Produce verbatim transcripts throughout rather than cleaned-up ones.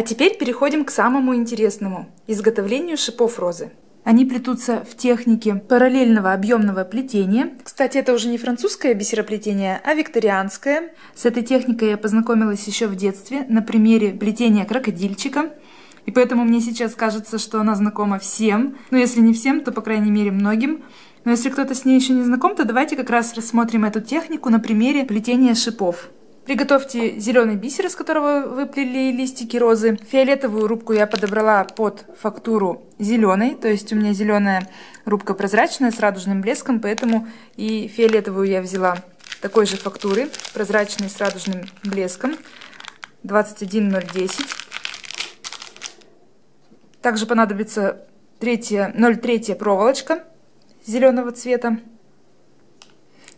А теперь переходим к самому интересному – изготовлению шипов розы. Они плетутся в технике параллельного объемного плетения. Кстати, это уже не французское бисероплетение, а викторианское. С этой техникой я познакомилась еще в детстве на примере плетения крокодильчика. И поэтому мне сейчас кажется, что она знакома всем. Но если не всем, то по крайней мере многим. Но если кто-то с ней еще не знаком, то давайте как раз рассмотрим эту технику на примере плетения шипов. Приготовьте зеленый бисер, из которого вы плели листики розы. Фиолетовую рубку я подобрала под фактуру зеленой, то есть у меня зеленая рубка прозрачная с радужным блеском, поэтому и фиолетовую я взяла такой же фактуры, прозрачной с радужным блеском, двадцать один ноль десять. Также понадобится ноль целых три проволочка зеленого цвета.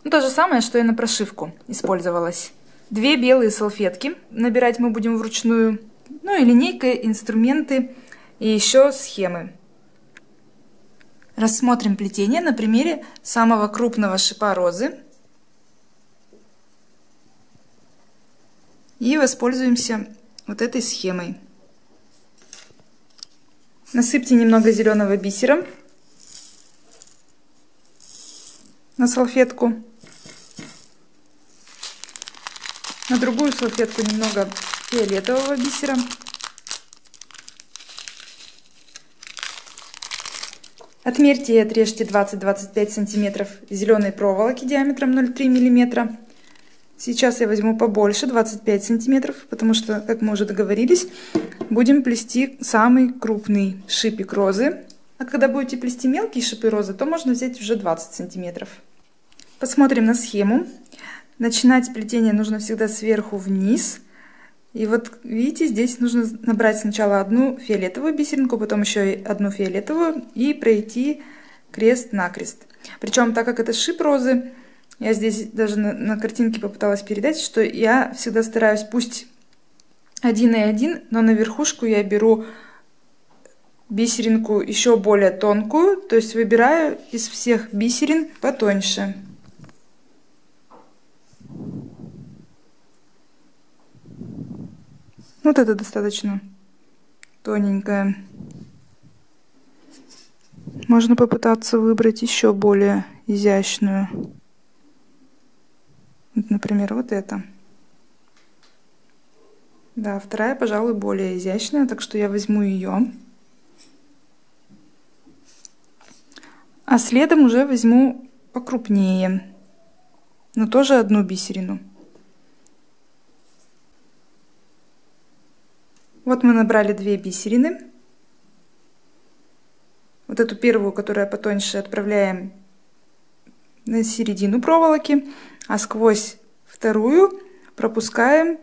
Ну, то же самое, что и на прошивку использовалась. Две белые салфетки, набирать мы будем вручную, ну и линейка, инструменты и еще схемы. Рассмотрим плетение на примере самого крупного шипа розы. И воспользуемся вот этой схемой. Насыпьте немного зеленого бисера на салфетку. На другую салфетку немного фиолетового бисера. Отмерьте и отрежьте двадцать-двадцать пять сантиметров зеленой проволоки диаметром ноль целых три миллиметра. Сейчас я возьму побольше, двадцать пять сантиметров, потому что, как мы уже договорились, будем плести самый крупный шипик розы. А когда будете плести мелкие шипы розы, то можно взять уже двадцать сантиметров. Посмотрим на схему. Начинать плетение нужно всегда сверху вниз. И вот видите, здесь нужно набрать сначала одну фиолетовую бисеринку, потом еще одну фиолетовую и пройти крест-накрест. Причем, так как это шип розы, я здесь даже на, на картинке попыталась передать, что я всегда стараюсь, пусть один и один, но на верхушку я беру бисеринку еще более тонкую, то есть выбираю из всех бисерин потоньше. Вот это достаточно тоненькое. Можно попытаться выбрать еще более изящную. Вот, например, вот это. Да, вторая, пожалуй, более изящная, так что я возьму ее. А следом уже возьму покрупнее, но тоже одну бисерину. Вот мы набрали две бисерины. Вот эту первую, которая потоньше, отправляем на середину проволоки, а сквозь вторую пропускаем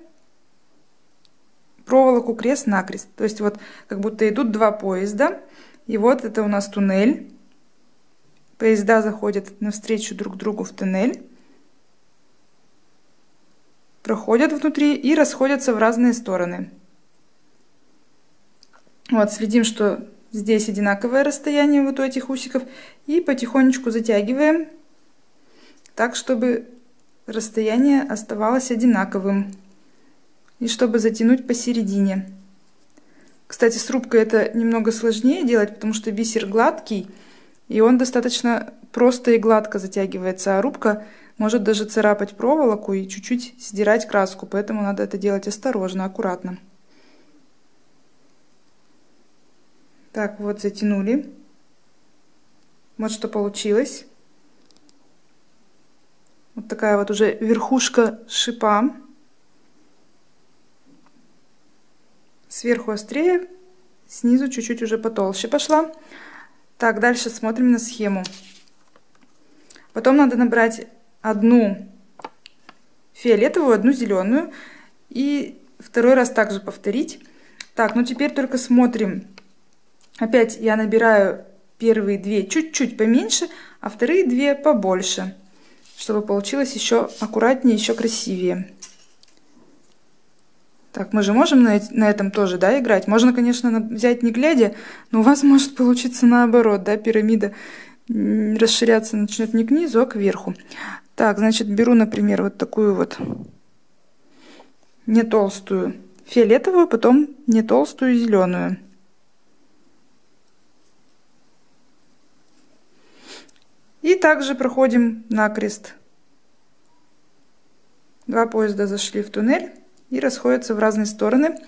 проволоку крест-накрест. То есть вот как будто идут два поезда, и вот это у нас туннель. Поезда заходят навстречу друг другу в туннель, проходят внутри и расходятся в разные стороны. Вот, следим, что здесь одинаковое расстояние вот у этих усиков, и потихонечку затягиваем так, чтобы расстояние оставалось одинаковым и чтобы затянуть посередине. Кстати, с рубкой это немного сложнее делать, потому что бисер гладкий, и он достаточно просто и гладко затягивается, а рубка может даже царапать проволоку и чуть-чуть сдирать краску, поэтому надо это делать осторожно, аккуратно. Так, вот затянули. Вот что получилось. Вот такая вот уже верхушка шипа. Сверху острее, снизу чуть-чуть уже потолще пошла. Так, дальше смотрим на схему. Потом надо набрать одну фиолетовую, одну зеленую. И второй раз также повторить. Так, ну теперь только смотрим. Опять я набираю первые две чуть-чуть поменьше, а вторые две побольше, чтобы получилось еще аккуратнее, еще красивее. Так, мы же можем на, на этом тоже, да, играть. Можно, конечно, взять не глядя, но у вас может получиться наоборот, да, пирамида расширяться начнет не к низу, а к верху. Так, значит, беру, например, вот такую вот не толстую фиолетовую, потом не толстую зеленую. И также проходим накрест. Два поезда зашли в туннель и расходятся в разные стороны.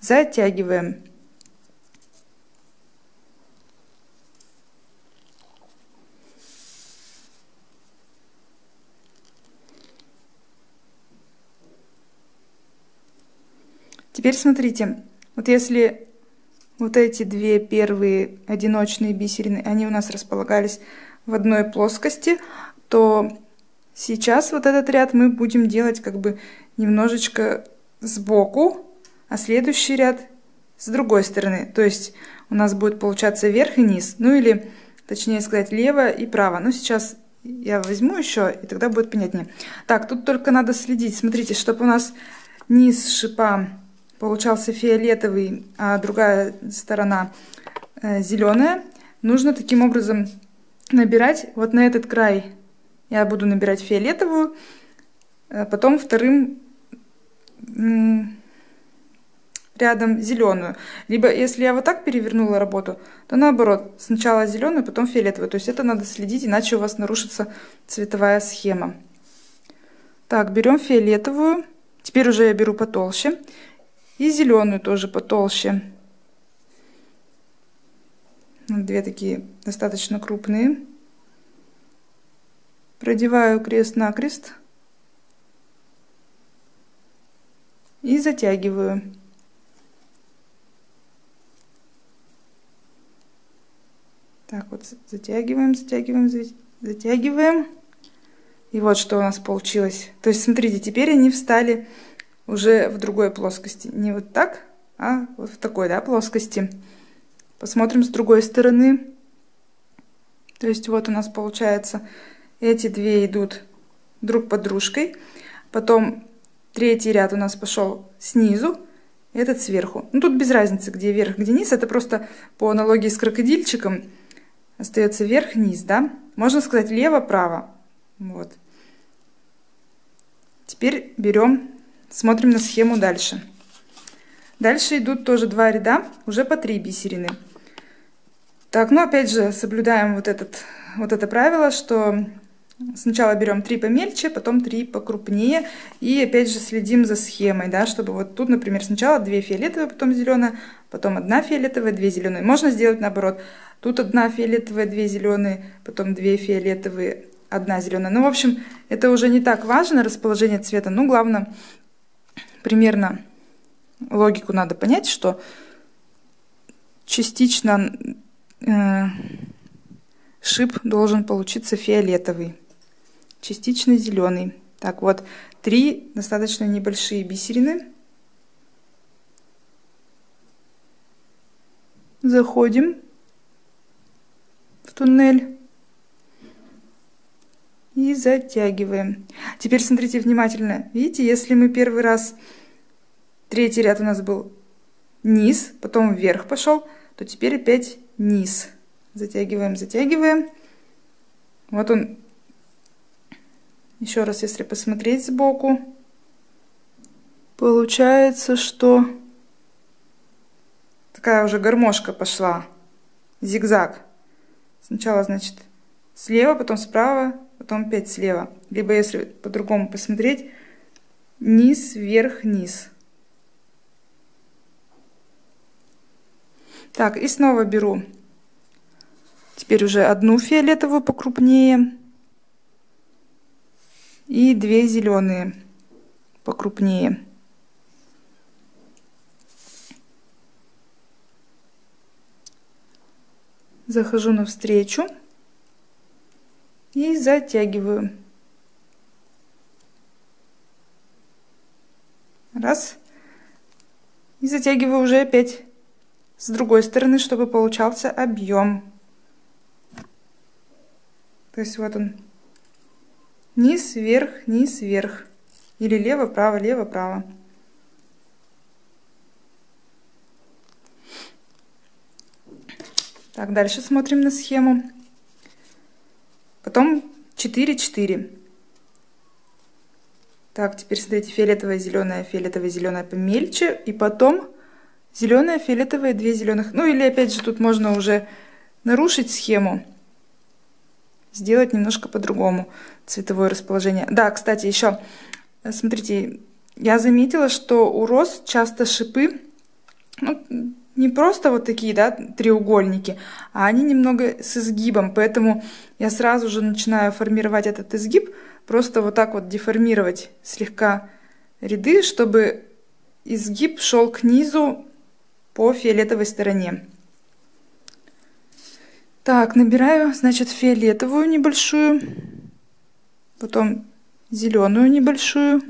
Затягиваем. Теперь смотрите, вот если вот эти две первые одиночные бисерины, они у нас располагались в одной плоскости, то сейчас вот этот ряд мы будем делать как бы немножечко сбоку, а следующий ряд с другой стороны. То есть у нас будет получаться вверх и низ, ну или точнее сказать лево и право. Но сейчас я возьму еще, и тогда будет понятнее. Так, тут только надо следить, смотрите, чтобы у нас низ шипа получался фиолетовый, а другая сторона зеленая. Нужно таким образом набирать. Вот на этот край я буду набирать фиолетовую, потом вторым рядом зеленую. Либо если я вот так перевернула работу, то наоборот, сначала зеленую, потом фиолетовую. То есть это надо следить, иначе у вас нарушится цветовая схема. Так, берем фиолетовую. Теперь уже я беру потолще. И зеленую тоже потолще. Две такие достаточно крупные. Продеваю крест-накрест. И затягиваю. Так вот, затягиваем, затягиваем, затягиваем. И вот что у нас получилось. То есть, смотрите, теперь они встали уже в другой плоскости. Не вот так, а вот в такой, да, плоскости. Посмотрим с другой стороны. То есть вот у нас получается, эти две идут друг под дружкой. Потом третий ряд у нас пошел снизу, этот сверху. Ну тут без разницы, где вверх, где низ. Это просто по аналогии с крокодильчиком. Остается вверх-низ, да. Можно сказать лево-право. Вот. Теперь берем... Смотрим на схему дальше. Дальше идут тоже два ряда, уже по три бисерины. Так, ну опять же соблюдаем вот, этот, вот это правило, что сначала берем три помельче, потом три покрупнее. И опять же следим за схемой, да, чтобы вот тут, например, сначала две фиолетовые, потом зеленая, потом одна фиолетовая, две зеленые. Можно сделать наоборот. Тут одна фиолетовая, две зеленые, потом две фиолетовые, одна зеленая. Ну, в общем, это уже не так важно, расположение цвета. Ну, главное... Примерно логику надо понять, что частично э, шип должен получиться фиолетовый, частично зеленый. Так вот, три достаточно небольшие бисерины. Заходим в туннель. И затягиваем. Теперь смотрите внимательно. Видите, если мы первый раз, третий ряд у нас был низ, потом вверх пошел, то теперь опять низ. Затягиваем, затягиваем. Вот он. Еще раз, если посмотреть сбоку, получается, что такая уже гармошка пошла. Зигзаг. Сначала, значит, слева, потом справа. Потом пять слева. Либо, если по-другому посмотреть, низ, вверх, низ. Так, и снова беру теперь уже одну фиолетовую покрупнее и две зеленые покрупнее. Захожу навстречу. И затягиваю. Раз. И затягиваю уже опять с другой стороны, чтобы получался объем. То есть вот он. Низ, вверх, низ, вверх. Или лево, право, лево, право. Так, дальше смотрим на схему. Потом четыре, четыре. Так, теперь смотрите, фиолетовая, зеленая, фиолетовая, зеленая помельче. И потом зеленая, фиолетовая, две зеленых. Ну или опять же тут можно уже нарушить схему. Сделать немножко по-другому цветовое расположение. Да, кстати, еще, смотрите, я заметила, что у роз часто шипы, ну, не просто вот такие, да, треугольники, а они немного с изгибом. Поэтому я сразу же начинаю формировать этот изгиб, просто вот так вот деформировать слегка ряды, чтобы изгиб шел к низу по фиолетовой стороне. Так, набираю, значит, фиолетовую небольшую, потом зеленую небольшую,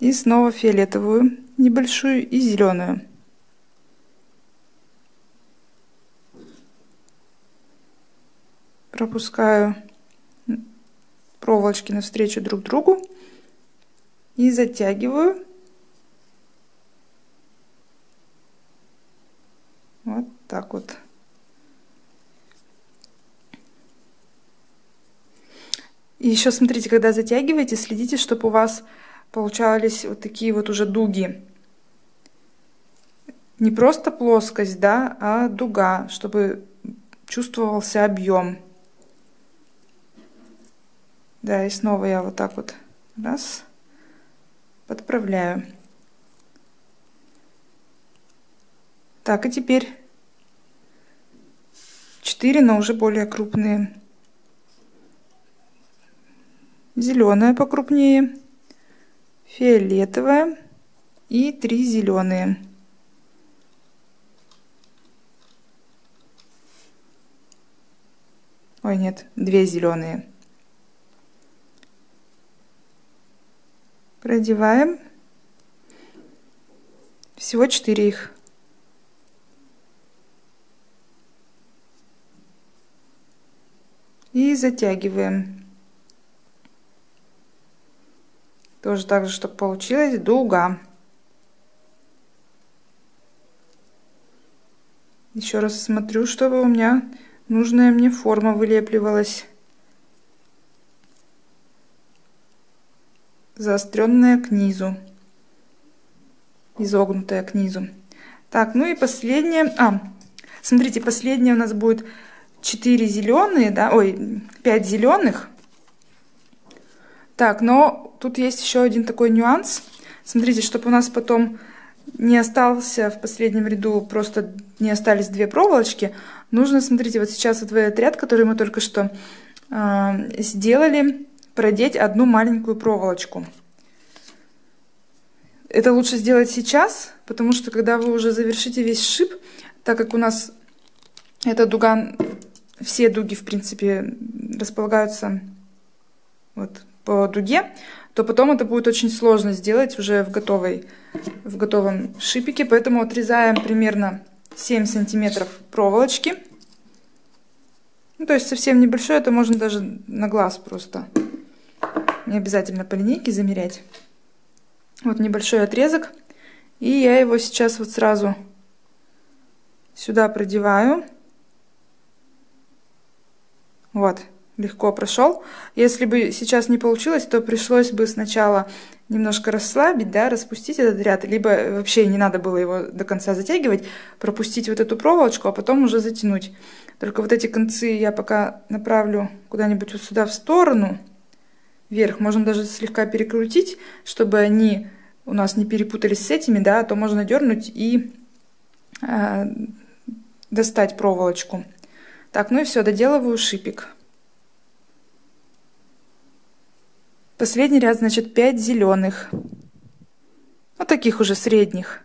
и снова фиолетовую небольшую и зеленую. Пропускаю проволочки навстречу друг другу и затягиваю. Вот так вот. И еще смотрите, когда затягиваете, следите, чтобы у вас получались вот такие вот уже дуги. Не просто плоскость, да, а дуга, чтобы чувствовался объем. Да, и снова я вот так вот раз подправляю. Так, и теперь четыре, но уже более крупные. Зеленая покрупнее, фиолетовая и три зеленые. Ой, нет, две зеленые. Продеваем. Всего четыре их. И затягиваем. Тоже так же, чтобы получилась дуга. Еще раз смотрю, чтобы у меня нужная мне форма вылепливалась. Заостренная к низу. Изогнутая к низу. Так, ну и последняя. А, смотрите, последняя у нас будет четыре зеленые, да, ой, пять зеленых. Так, но тут есть еще один такой нюанс. Смотрите, чтобы у нас потом не остался в последнем ряду, просто не остались две проволочки, нужно, смотрите, вот сейчас вот в этот ряд, который мы только что э, сделали, продеть одну маленькую проволочку. Это лучше сделать сейчас, потому что когда вы уже завершите весь шип, так как у нас эта дуга, все дуги, в принципе, располагаются вот по дуге, то потом это будет очень сложно сделать уже в готовой, в готовом шипике. Поэтому отрезаем примерно семь сантиметров проволочки. Ну, то есть совсем небольшое, это можно даже на глаз просто. Не обязательно по линейке замерять. Вот небольшой отрезок. И я его сейчас вот сразу сюда продеваю. Вот. Легко прошел. Если бы сейчас не получилось, то пришлось бы сначала немножко расслабить, да, распустить этот ряд, либо вообще не надо было его до конца затягивать, пропустить вот эту проволочку, а потом уже затянуть. Только вот эти концы я пока направлю куда-нибудь вот сюда в сторону, вверх. Можно даже слегка перекрутить, чтобы они у нас не перепутались с этими, да, а то можно дернуть и э, достать проволочку. Так, ну и все, доделываю шипик. Последний ряд, значит, пять зеленых. Вот таких уже средних.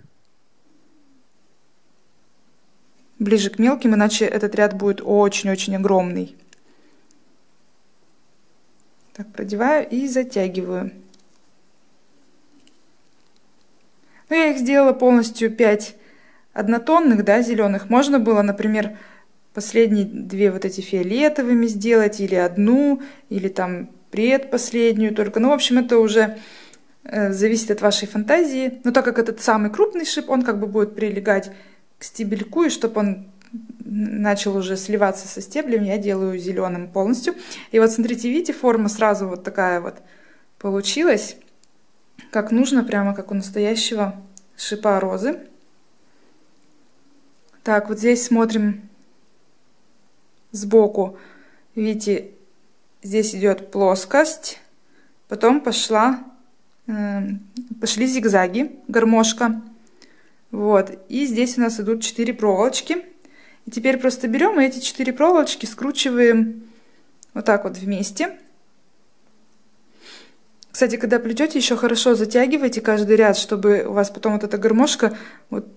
Ближе к мелким, иначе этот ряд будет очень-очень огромный. Так, продеваю и затягиваю. Ну, я их сделала полностью пять однотонных, да, зеленых. Можно было, например, последние две вот эти фиолетовыми сделать, или одну, или там предпоследнюю только. Ну, в общем, это уже э, зависит от вашей фантазии. Но так как этот самый крупный шип, он как бы будет прилегать к стебельку, и чтобы он начал уже сливаться со стеблем, я делаю зеленым полностью. И вот, смотрите, видите, форма сразу вот такая вот получилось, как нужно, прямо как у настоящего шипа розы. Так, вот здесь смотрим сбоку. Видите, здесь идет плоскость, потом пошла, э, пошли зигзаги, гармошка. Вот, и здесь у нас идут четыре проволочки. И теперь просто берем и эти четыре проволочки скручиваем вот так вот вместе. Кстати, когда плетете, еще хорошо затягивайте каждый ряд, чтобы у вас потом вот эта гармошка вот,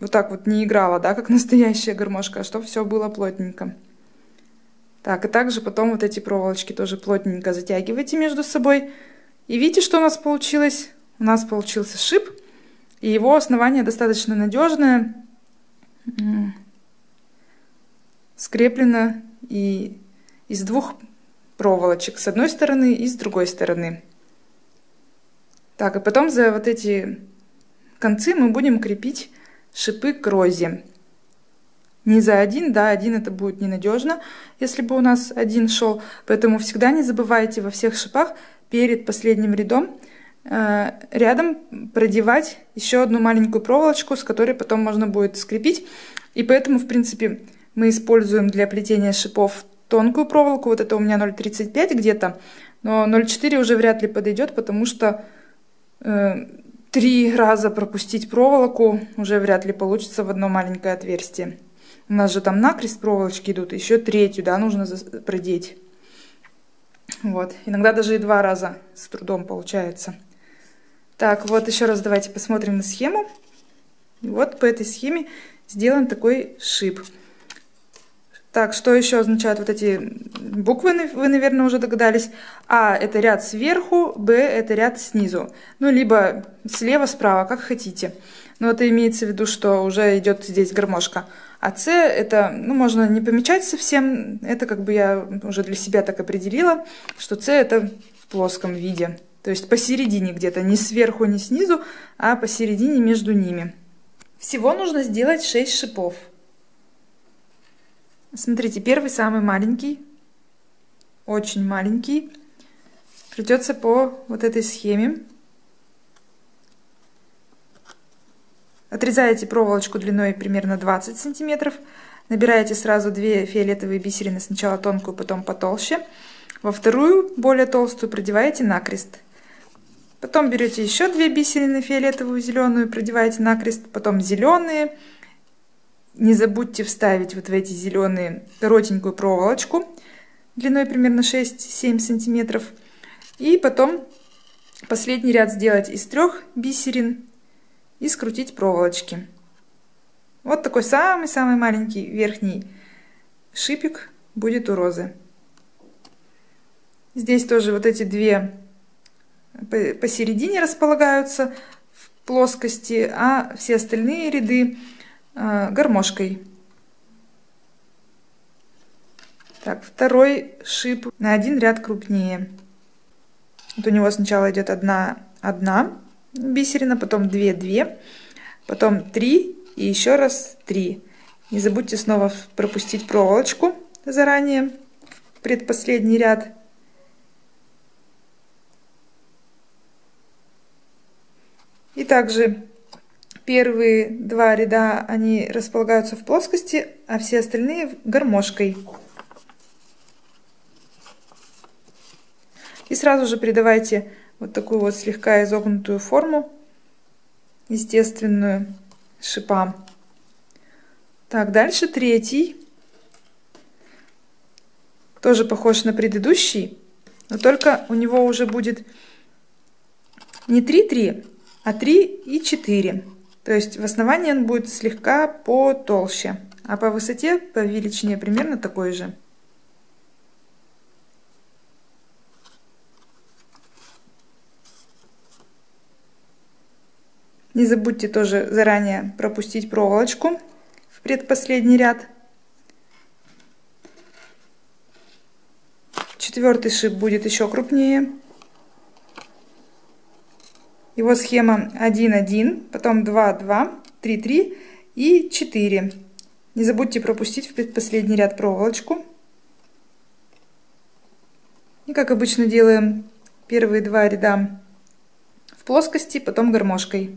вот так вот не играла, да, как настоящая гармошка, а чтобы все было плотненько. Так, и также потом вот эти проволочки тоже плотненько затягивайте между собой. И видите, что у нас получилось? У нас получился шип, и его основание достаточно надежное, скреплено и из двух проволочек, с одной стороны и с другой стороны. Так, и потом за вот эти концы мы будем крепить шипы к розе. Не за один, да, один это будет ненадежно, если бы у нас один шел. Поэтому всегда не забывайте во всех шипах перед последним рядом, э, рядом продевать еще одну маленькую проволочку, с которой потом можно будет скрепить. И поэтому, в принципе, мы используем для плетения шипов тонкую проволоку. Вот это у меня ноль тридцать пять где-то, но ноль четыре уже вряд ли подойдет, потому что э, три раза пропустить проволоку уже вряд ли получится в одно маленькое отверстие. У нас же там накрест проволочки идут, еще третью, да, нужно продеть. Вот, иногда даже и два раза с трудом получается. Так, вот еще раз давайте посмотрим на схему. И вот по этой схеме сделаем такой шип. Так, что еще означают вот эти буквы, вы, наверное, уже догадались. А — это ряд сверху, Б — это ряд снизу. Ну, либо слева, справа, как хотите. Но это имеется в виду, что уже идет здесь гармошка. А С — это, ну, можно не помечать совсем. Это как бы я уже для себя так определила, что С — это в плоском виде. То есть посередине где-то, не сверху, не снизу, а посередине между ними. Всего нужно сделать шесть шипов. Смотрите, первый самый маленький, очень маленький, придется по вот этой схеме. Отрезаете проволочку длиной примерно двадцать сантиметров, набираете сразу две фиолетовые бисерины, сначала тонкую, потом потолще. Во вторую, более толстую, продеваете накрест. Потом берете еще две бисерины, фиолетовую и зеленую, продеваете накрест, потом зеленые. Не забудьте вставить вот в эти зеленые коротенькую проволочку длиной примерно шесть-семь сантиметров. И потом последний ряд сделать из трех бисерин и скрутить проволочки. Вот такой самый-самый маленький верхний шипик будет у розы. Здесь тоже вот эти две посередине располагаются в плоскости, а все остальные ряды гармошкой. Так, второй шип на один ряд крупнее. Вот у него сначала идет одна, одна бисерина, потом две, две, потом три и еще раз три. Не забудьте снова пропустить проволочку заранее в предпоследний ряд. И также первые два ряда, они располагаются в плоскости, а все остальные гармошкой. И сразу же придавайте вот такую вот слегка изогнутую форму, естественную, шипам. Так, дальше третий. Тоже похож на предыдущий, но только у него уже будет не три-три, а три и четыре. То есть в основании он будет слегка потолще, а по высоте, по величине примерно такой же. Не забудьте тоже заранее пропустить проволочку в предпоследний ряд. Четвертый шип будет еще крупнее. Его схема один-один, потом два-два, три-три и четыре. Не забудьте пропустить в предпоследний ряд проволочку. И как обычно делаем первые два ряда в плоскости, потом гармошкой.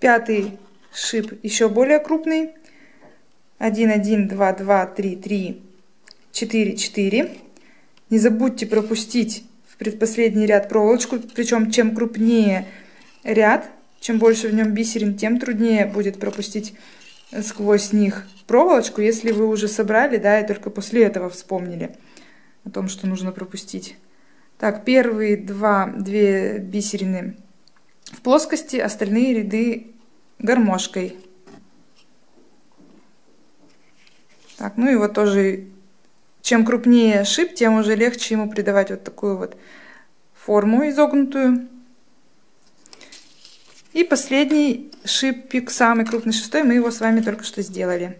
Пятый шип еще более крупный. один, один, два, два, три, три, четыре, четыре. Не забудьте пропустить в предпоследний ряд проволочку. Причем чем крупнее ряд, чем больше в нем бисерин, тем труднее будет пропустить сквозь них проволочку. Если вы уже собрали, да, и только после этого вспомнили о том, что нужно пропустить. Так, первые два, две бисерины в плоскости, остальные ряды гармошкой. Так, ну и вот тоже, чем крупнее шип, тем уже легче ему придавать вот такую вот форму изогнутую. И последний шипик, самый крупный, шестой, мы его с вами только что сделали.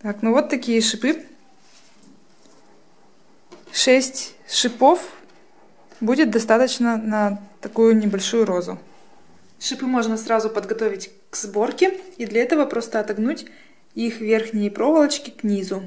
Так, ну вот такие шипы. шесть шипов будет достаточно на такую небольшую розу. Шипы можно сразу подготовить к сборке, и для этого просто отогнуть их верхние проволочки к низу.